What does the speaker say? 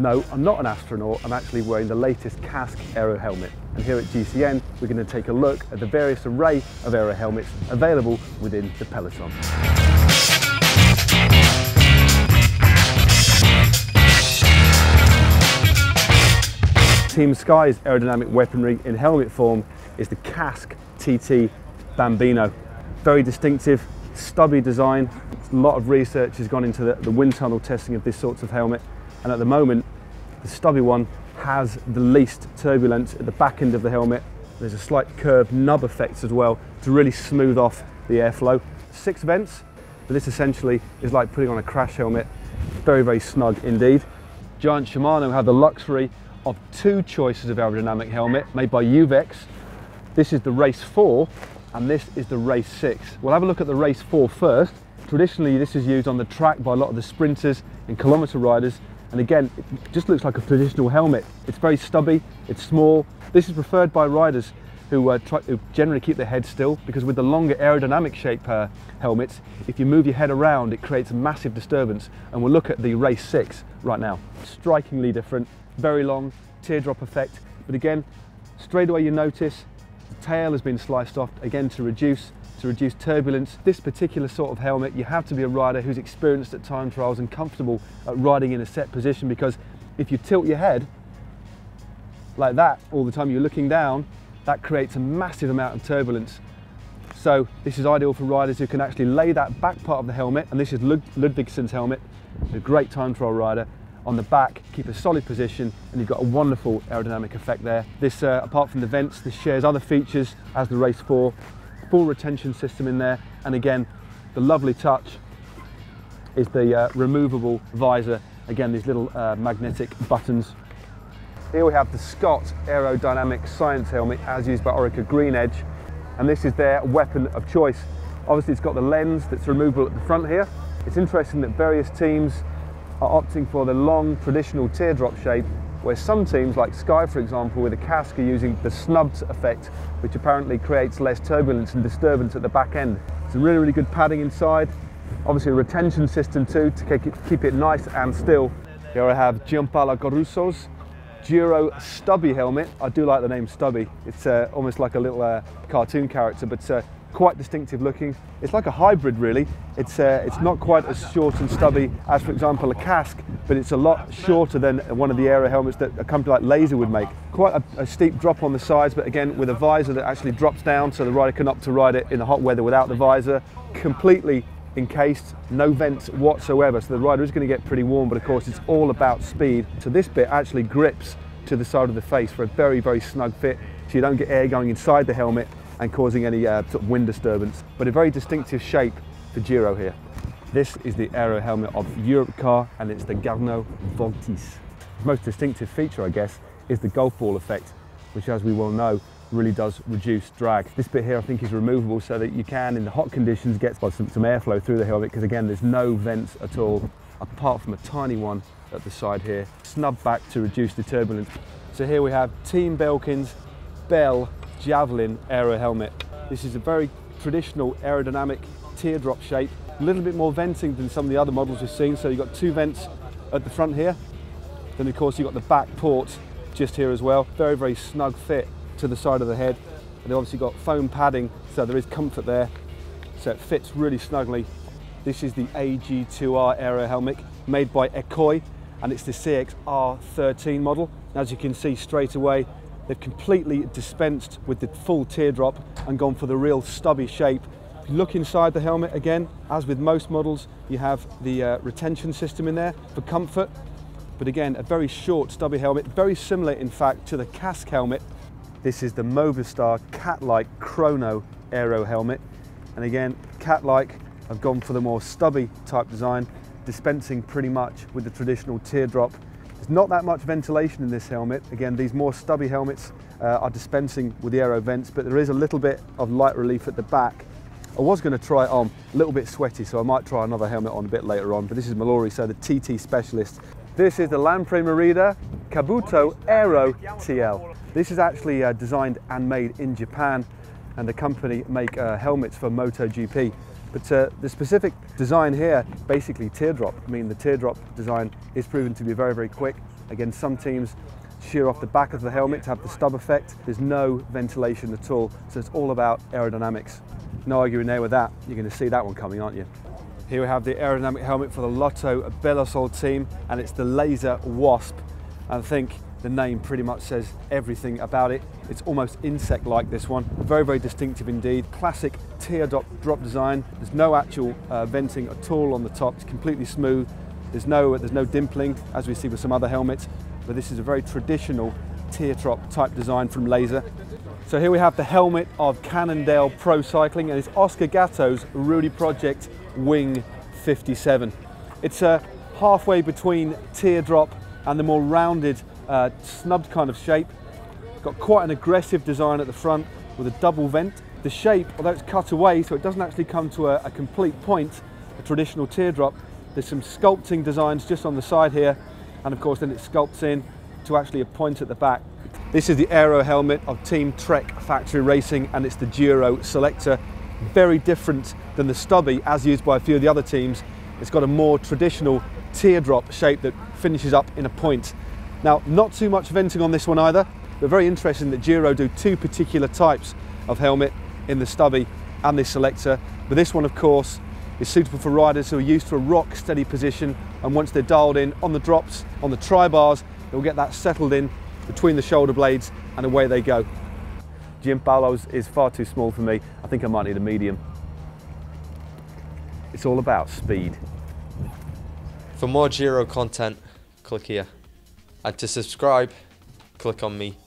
No, I'm not an astronaut, I'm actually wearing the latest Kask aero helmet. And here at GCN, we're going to take a look at the various array of aero helmets available within the peloton. Team Sky's aerodynamic weaponry in helmet form is the Kask TT Bambino. Very distinctive, stubby design. A lot of research has gone into the wind tunnel testing of this sorts of helmet, and at the moment the stubby one has the least turbulence at the back end of the helmet. There's a slight curved nub effect as well to really smooth off the airflow. 6 vents, but this essentially is like putting on a crash helmet. Very, very snug indeed. Giant Shimano have the luxury of 2 choices of aerodynamic helmet made by UVEX. This is the Race 4 and this is the Race 6. We'll have a look at the Race 4 first. Traditionally this is used on the track by a lot of the sprinters and kilometre riders, and again it just looks like a traditional helmet. It's very stubby, it's small. This is preferred by riders who generally keep their head still, because with the longer aerodynamic shape helmets, if you move your head around it creates a massive disturbance, and we'll look at the Race 6 right now. Strikingly different, very long, teardrop effect, but again straight away you notice the tail has been sliced off again to reduce turbulence. This particular sort of helmet, you have to be a rider who's experienced at time trials and comfortable at riding in a set position, because if you tilt your head like that all the time, you're looking down, that creates a massive amount of turbulence. So this is ideal for riders who can actually lay that back part of the helmet, and this is Ludvigsson's helmet, a great time trial rider. On the back, keep a solid position, and you've got a wonderful aerodynamic effect there. This, apart from the vents, this shares other features as the Race 4. Full retention system in there, and again the lovely touch is the removable visor, again these little magnetic buttons. Here we have the Scott Aerodynamic Science Helmet as used by Orica-GreenEDGE, and this is their weapon of choice. Obviously it's got the lens that's removable at the front here. It's interesting that various teams are opting for the long traditional teardrop shape, where some teams, like Sky for example, with a Kask, are using the snubbed effect, which apparently creates less turbulence and disturbance at the back end. It's a really, really good padding inside. Obviously a retention system too, to keep it nice and still. Here I have Giampaolo Caruso's Giro Stubby helmet. I do like the name Stubby. It's almost like a little cartoon character, but quite distinctive looking. It's like a hybrid really. It's not quite as short and stubby as for example a Kask, but it's a lot shorter than one of the aero helmets that a company like Lazer would make. Quite a steep drop on the sides, but again with a visor that actually drops down so the rider can opt to ride it in the hot weather without the visor. Completely encased, no vents whatsoever, so the rider is going to get pretty warm, but of course it's all about speed. So this bit actually grips to the side of the face for a very, very snug fit, so you don't get air going inside the helmet and causing any sort of wind disturbance. But a very distinctive shape for Giro here. This is the aero helmet of Europe Car, and it's the Garneau Voltis. The most distinctive feature, I guess, is the golf ball effect, which as we well know, really does reduce drag. This bit here I think is removable so that you can, in the hot conditions, get some airflow through the helmet, because again, there's no vents at all, apart from a tiny one at the side here. Snub back to reduce the turbulence. So here we have Team Belkin's Bell Javelin aero helmet. This is a very traditional aerodynamic teardrop shape, a little bit more venting than some of the other models we've seen. So you've got 2 vents at the front here, then of course you've got the back port just here as well. Very, very snug fit to the side of the head, and they've obviously got foam padding, so there is comfort there, so it fits really snugly. This is the AG2R aero helmet made by Ekoi, and it's the CXR13 model. As you can see straight away, they've completely dispensed with the full teardrop and gone for the real stubby shape. If you look inside the helmet again, as with most models, you have the retention system in there for comfort. But again, a very short stubby helmet, very similar in fact to the Kask helmet. This is the Movistar Catlike Chrono aero helmet. And again, Catlike have gone for the more stubby type design, dispensing pretty much with the traditional teardrop. There's not that much ventilation in this helmet. Again, these more stubby helmets are dispensing with the aero vents, but there is a little bit of light relief at the back. I was going to try it on, a little bit sweaty, so I might try another helmet on a bit later on, but this is Mallory, so the TT specialist. This is the Lampre Merida Kabuto Aero TL. This is actually designed and made in Japan, and the company make helmets for MotoGP. But the specific design here, basically teardrop. I mean, the teardrop design is proven to be very, very quick, Again, some teams shear off the back of the helmet to have the stub effect. There's no ventilation at all, so it's all about aerodynamics. No arguing there with that. You're going to see that one coming, aren't you? Here we have the aerodynamic helmet for the Lotto Belosol team, and it's the Lazer Wasp. I think the name pretty much says everything about it. It's almost insect-like, this one. Very, very distinctive indeed. Classic teardrop drop design. There's no actual venting at all on the top. It's completely smooth. There's no dimpling, as we see with some other helmets. But this is a very traditional teardrop type design from Lazer. So here we have the helmet of Cannondale Pro Cycling, and it's Oscar Gatto's Rudy Project Wing 57. It's halfway between teardrop and the more rounded, snubbed kind of shape. Got quite an aggressive design at the front with a double vent. The shape, although it's cut away, so it doesn't actually come to a complete point, a traditional teardrop. There's some sculpting designs just on the side here, and of course then it sculpts in to actually a point at the back. This is the aero helmet of Team Trek Factory Racing, and it's the Duro Selector. Very different than the stubby as used by a few of the other teams. It's got a more traditional teardrop shape that finishes up in a point. Now, not too much venting on this one either, but very interesting that Giro do two particular types of helmet in the stubby and the selector. But this one, of course, is suitable for riders who are used to a rock steady position, and once they're dialed in on the drops, on the tri-bars, they'll get that settled in between the shoulder blades and away they go. Giampaolo's is far too small for me. I think I might need a medium. It's all about speed. For more Giro content, click here. And to subscribe, click on me.